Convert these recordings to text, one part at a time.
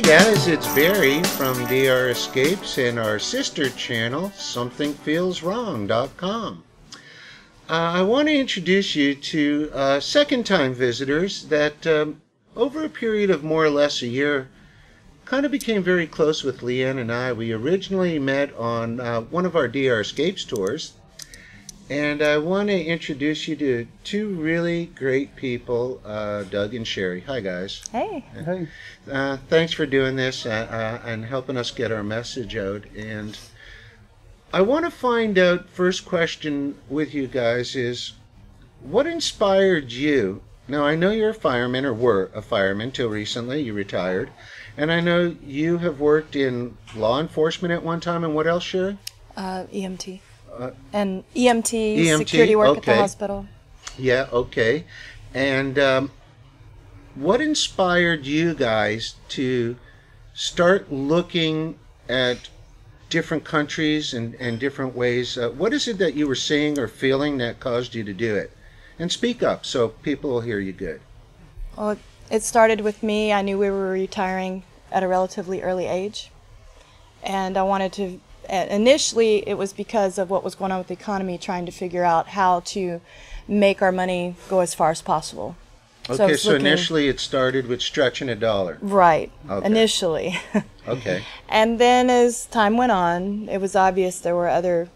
Hi guys, it's Barry from DR Escapes and our sister channel, SomethingFeelsWrong.com. I want to introduce you to second-time visitors that over a period of more or less a year kind of became very close with Leanne and I. We originally met on one of our DR Escapes tours, and I want to introduce you to two really great people, Doug and Sherrie. Hi, guys. Hey. Hey. Thanks for doing this and helping us get our message out. And I want to find out, first question with you guys is, what inspired you? Now, I know you're a fireman, or were a fireman till recently. You retired. And I know you have worked in law enforcement at one time. And what else, Sherrie? EMT. And EMT, security work, okay, at the hospital. Yeah, okay. And what inspired you guys to start looking at different countries and different ways? What is it that you were seeing or feeling that caused you to do it? And speak up so people will hear you good. Well, it started with me. I knew we were retiring at a relatively early age, and I wanted to... Initially, it was because of what was going on with the economy, trying to figure out how to make our money go as far as possible. Okay, so initially it started with stretching a dollar. Right, okay. Initially. Okay. And then as time went on, it was obvious there were other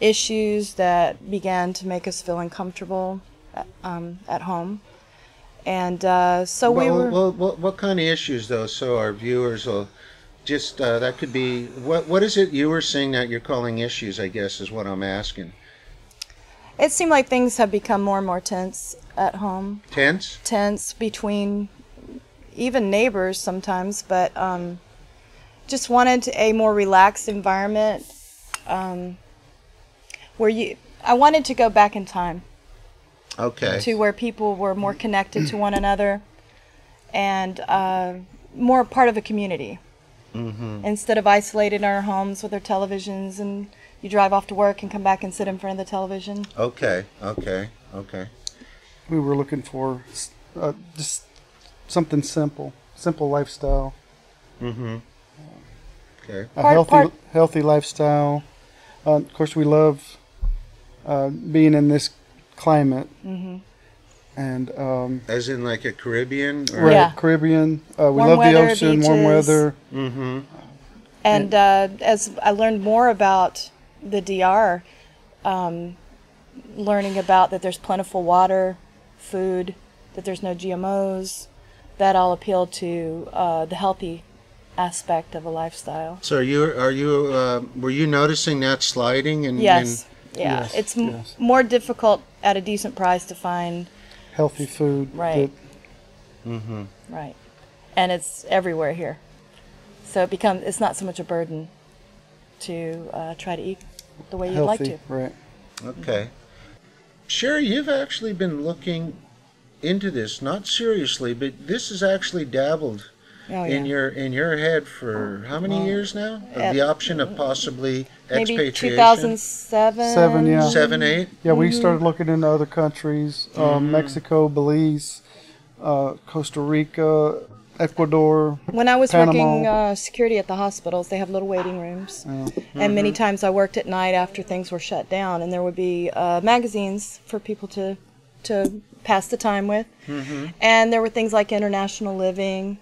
issues that began to make us feel uncomfortable at home. And so well, we were... Well, what kind of issues, though, so our viewers will... Just that could be what is it you were seeing that you're calling issues, I guess, is what I'm asking. It seemed like things have become more and more tense at home. Tense? Tense between even neighbors sometimes, but just wanted a more relaxed environment where I wanted to go back in time. Okay. To where people were more connected to one another and more part of a community. Mm-hmm. Instead of isolated in our homes with our televisions, and you drive off to work and come back and sit in front of the television. Okay, okay, okay. We were looking for just something simple, simple lifestyle. Mm-hmm. Okay. A healthy lifestyle. Of course, we love being in this climate. Mm-hmm. And as in like a Caribbean, or? Right? Yeah. Caribbean. We warm love weather, the ocean, beaches. Warm weather. Mm-hmm. And as I learned more about the DR, learning about that there's plentiful water, food, that there's no GMOs, that all appealed to the healthy aspect of a lifestyle. So were you noticing that sliding? And yes, and, yeah, yes, it's more difficult at a decent price to find. Healthy food. Right. Mm-hmm. Right. And it's everywhere here. So it's not so much a burden to try to eat the way you'd like to. Right. Okay. Sherrie, you've actually been looking into this, not seriously, but this has actually dabbled in your head for how many years now? The option of possibly expatriation? Maybe 2007? 7, 8? Yeah, we started looking into other countries, Mexico, Belize, Costa Rica, Ecuador, when I was Panama. Working security at the hospitals, they have little waiting rooms. And many times I worked at night after things were shut down, and there would be magazines for people to pass the time with. Mm-hmm. And there were things like International Living,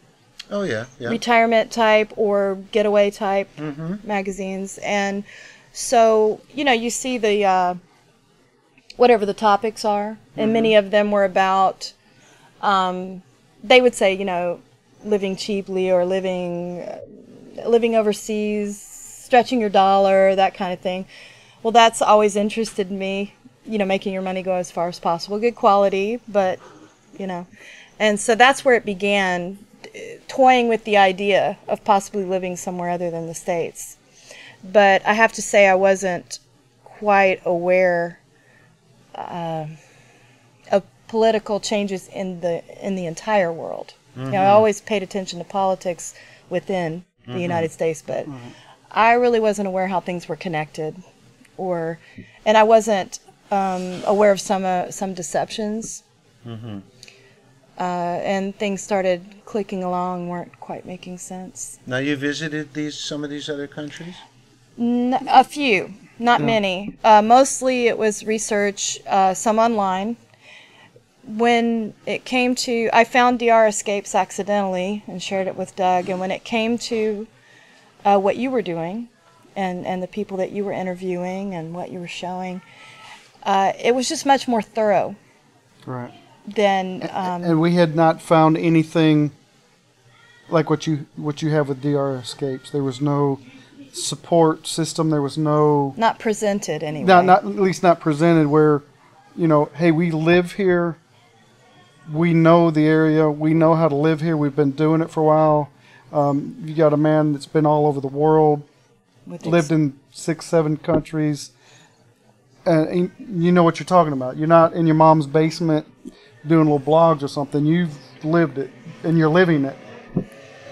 oh yeah, yeah, retirement type or getaway type magazines. And so, you know, you see the whatever the topics are, and many of them were about they would say, you know, living cheaply or living overseas, stretching your dollar, that kind of thing. Well, that's always interested me, you know, making your money go as far as possible, good quality, but you know. And so that's where it began, toying with the idea of possibly living somewhere other than the States. But I have to say I wasn't quite aware of political changes in the entire world. Mm-hmm. You know, I always paid attention to politics within the United States, but I really wasn't aware how things were connected, and I wasn't aware of some deceptions. and things started clicking along, weren't quite making sense. Now, you visited some of these other countries? A few, not many. Mostly it was research, some online. When it came to, I found DR Escapes accidentally and shared it with Doug, and when it came to what you were doing and the people that you were interviewing and what you were showing, it was just much more thorough. Right. Than, and we had not found anything like what you have with DR Escapes. There was no support system. There was no... Not presented anyway. Not at least not presented where, you know, hey, we live here. We know the area. We know how to live here. We've been doing it for a while. You got a man that's been all over the world, lived in 6, 7 countries, and you know what you're talking about. You're not in your mom's basement doing little blogs or something. You've lived it, and you're living it.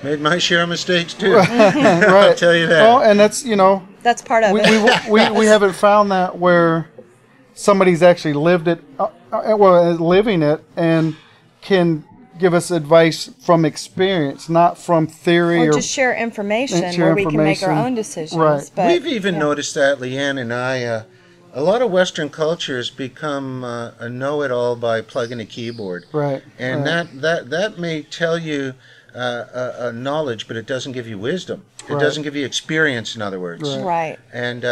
Made my share of mistakes too. Right. I'll tell you that. Well, and that's, you know, that's part of it. we haven't found that where somebody's actually lived it, well, living it, and can give us advice from experience, not from theory, or just share information where we can make our own decisions. Right. But, we've even noticed that, Leanne and I, a lot of Western cultures become a know-it-all by plugging a keyboard. Right. And that may tell you a knowledge, but it doesn't give you wisdom. It doesn't give you experience, in other words. Right. And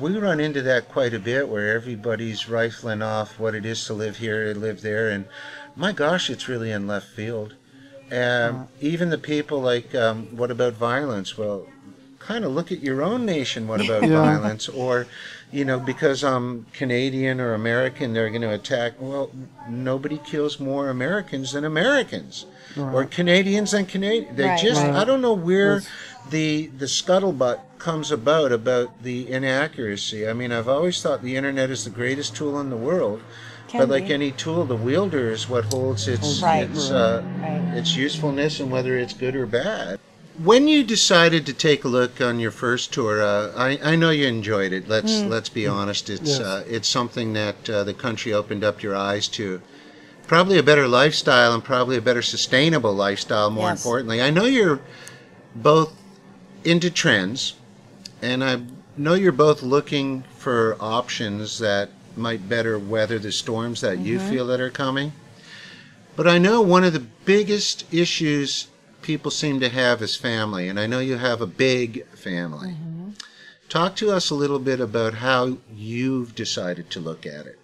we run into that quite a bit, where everybody's rifling off what it is to live here and live there, and my gosh, it's really in left field. Even the people like, what about violence? Well, kind of look at your own nation. What about violence? Or, you know, because I'm Canadian or American, they're going to attack. Well, nobody kills more Americans than Americans, or Canadians than Canadians. They I don't know where the scuttlebutt comes about the inaccuracy. I mean, I've always thought the internet is the greatest tool in the world, but like any tool, the wielder is what holds its usefulness and whether it's good or bad. When you decided to take a look on your first tour, I know you enjoyed it. Let's be honest. It's something that the country opened up your eyes to. Probably a better lifestyle, and probably a better sustainable lifestyle, more importantly. I know you're both into trends, and I know you're both looking for options that might better weather the storms that you feel that are coming. But I know one of the biggest issues people seem to have is family, and I know you have a big family. Talk to us a little bit about how you've decided to look at it.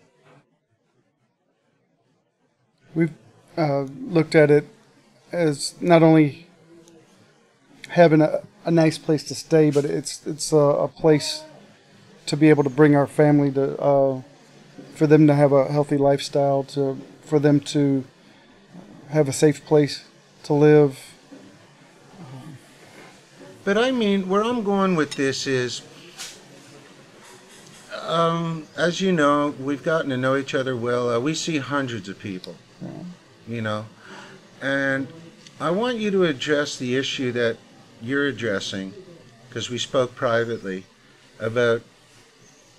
We've looked at it as not only having a nice place to stay, but it's a place to be able to bring our family to, for them to have a healthy lifestyle, for them to have a safe place to live. But I mean, where I'm going with this is, as you know, we've gotten to know each other well. We see hundreds of people, you know, and I want you to address the issue that you're addressing, because we spoke privately about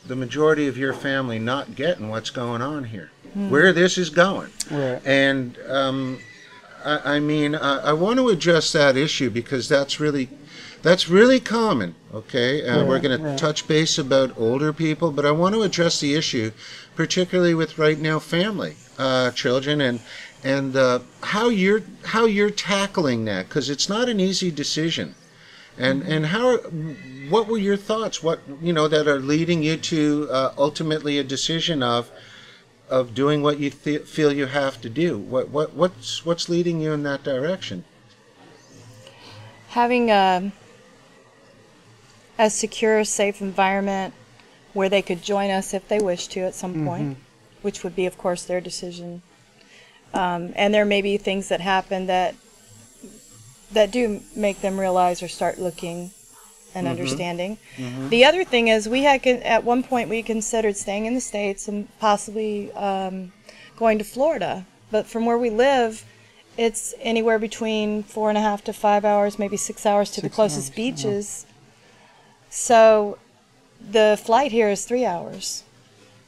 the majority of your family not getting what's going on here, where this is going. And I mean, I want to address that issue, because that's really common, okay? We're going to touch base about older people, but I want to address the issue, particularly with right now family, children, and how you're tackling that, because it's not an easy decision. And what were your thoughts? What, you know, that are leading you to ultimately a decision of doing what you feel you have to do. What's leading you in that direction? Having a secure, safe environment where they could join us if they wish to at some point, which would be, of course, their decision. And there may be things that happen that do make them realize or start looking and understanding. The other thing is, we had at one point we considered staying in the States and possibly going to Florida, but from where we live, it's anywhere between 4.5 to 5 hours, maybe 6 hours to the closest beaches. So the flight here is 3 hours.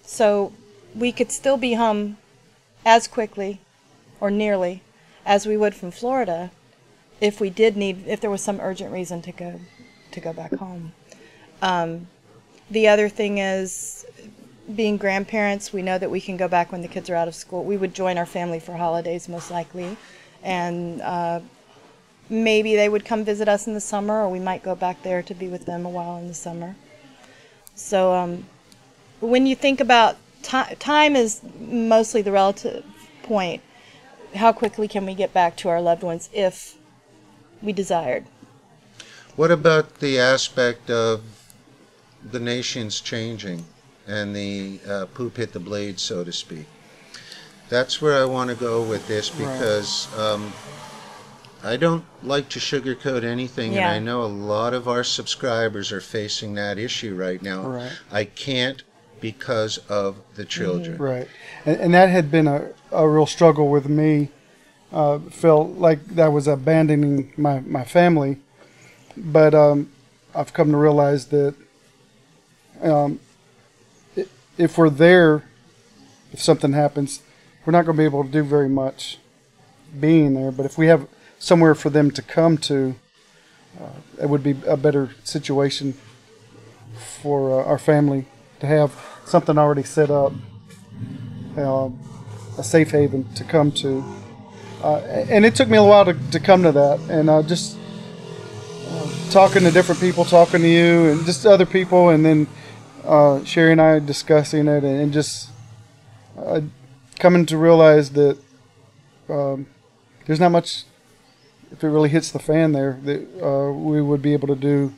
So we could still be home as quickly, or nearly, as we would from Florida if we did need, if there was some urgent reason to go back home. The other thing is, being grandparents, we know that we can go back when the kids are out of school. We would join our family for holidays most likely, and maybe they would come visit us in the summer, or we might go back there to be with them a while in the summer. So when you think about time is mostly the relative point. How quickly can we get back to our loved ones if we desired? What about the aspect of the nations changing and the poop hit the blade, so to speak? That's where I want to go with this, because I don't like to sugarcoat anything, and I know a lot of our subscribers are facing that issue right now. I can't, because of the children. And that had been a real struggle with me. Felt like that was abandoning my family, but I've come to realize that if we're there, if something happens, we're not going to be able to do very much being there. But if we have somewhere for them to come to, it would be a better situation for our family to have something already set up, a safe haven to come to. And it took me a while to come to that, and just talking to different people, talking to you, and just other people, and then Sherrie and I discussing it, and just coming to realize that there's not much, if it really hits the fan there, that we would be able to do.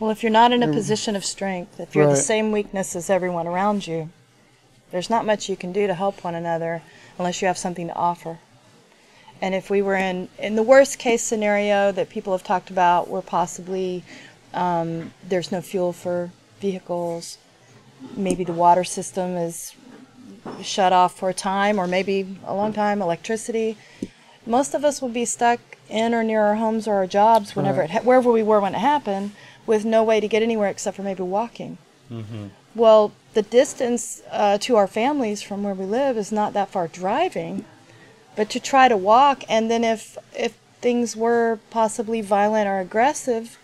Well, if you're not in a position of strength, if you're the same weakness as everyone around you, there's not much you can do to help one another unless you have something to offer. And if we were in the worst case scenario that people have talked about, where possibly there's no fuel for vehicles, maybe the water system is shut off for a time, or maybe a long time, electricity, most of us will be stuck in or near our homes or our jobs, wherever we were when it happened, with no way to get anywhere except for maybe walking. Well, the distance to our families from where we live is not that far driving, but to try to walk, and then if things were possibly violent or aggressive,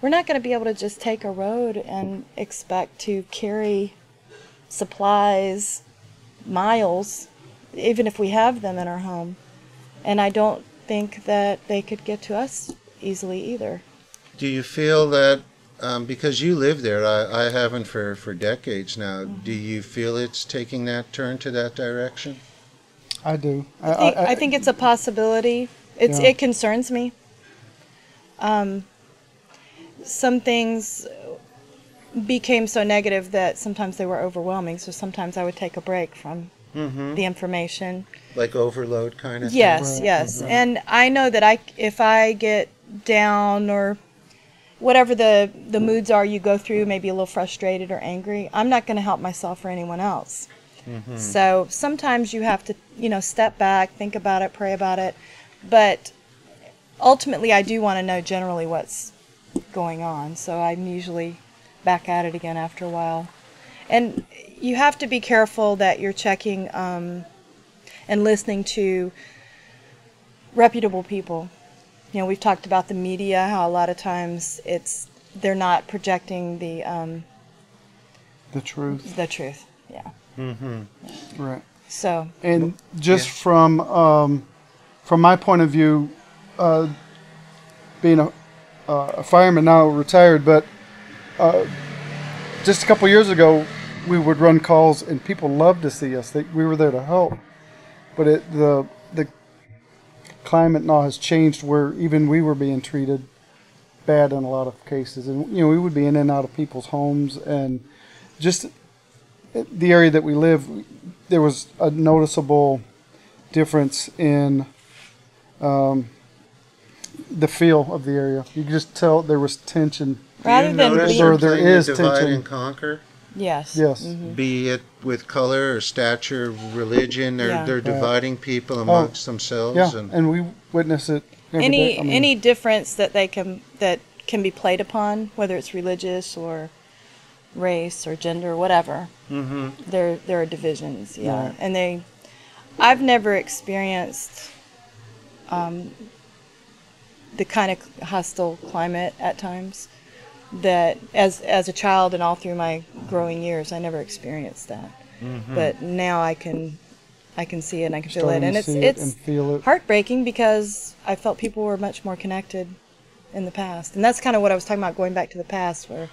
we're not going to be able to just take a road and expect to carry supplies miles, even if we have them in our home. And I don't think that they could get to us easily either. Do you feel that, because you live there, I haven't for decades now, do you feel it's taking that turn to that direction? I do. I think it's a possibility. It concerns me. Some things became so negative that sometimes they were overwhelming, so sometimes I would take a break from the information. Like overload kind of thing? Yes. Mm-hmm. And I know that if I get down or whatever the moods are you go through, maybe a little frustrated or angry, I'm not going to help myself or anyone else. So sometimes you have to, step back, think about it, pray about it. But ultimately, I do want to know generally what's going on. So I'm usually back at it again after a while. And you have to be careful that you're checking and listening to reputable people. We've talked about the media, how a lot of times they're not projecting the truth. The truth, yeah. Right. So. And just from my point of view, being a fireman, now retired, but just a couple years ago, we would run calls and people loved to see us. We were there to help, but the climate now has changed where even we were being treated bad in a lot of cases, and we would be in and out of people's homes, and just the area that we live, there was a noticeable difference in the feel of the area. You could just tell there was tension. Rather than there is tension. Divide and conquer. Yes. Be it with color or stature, religion, they're dividing people amongst themselves. And we witness it. Every day. Any difference that can be played upon, whether it's religious or race or gender or whatever, there are divisions. And I've never experienced the kind of hostile climate at times that as a child and all through my growing years, I never experienced that. Mm-hmm. But now I can see it and I can feel it. And it's heartbreaking because I felt people were much more connected in the past. And that's kind of what I was talking about, going back to the past, where,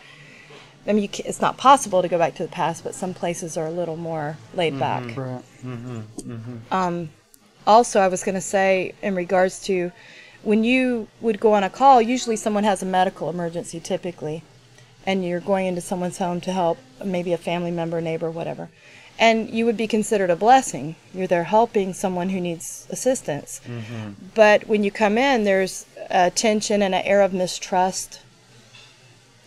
I mean, it's not possible to go back to the past, but some places are a little more laid back. Mm-hmm. Mm-hmm. Mm-hmm. Also, I was going to say, in regards to when you would go on a call, usually someone has a medical emergency, typically, and you're going into someone's home to help, maybe a family member, neighbor, whatever. And you would be considered a blessing. You're there helping someone who needs assistance. Mm-hmm. But when you come in, there's a tension and an air of mistrust.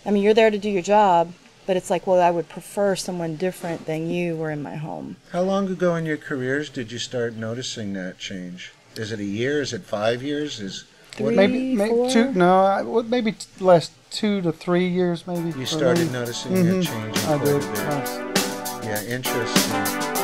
I mean, you're there to do your job, but it's like, well, I would prefer someone different than you were in my home. How long ago in your careers did you start noticing that change? Is it a year? Is it 5 years? Is three, maybe 4? 2? No, maybe last 2 to 3 years, maybe. You started noticing that change. I did. Yeah, interesting.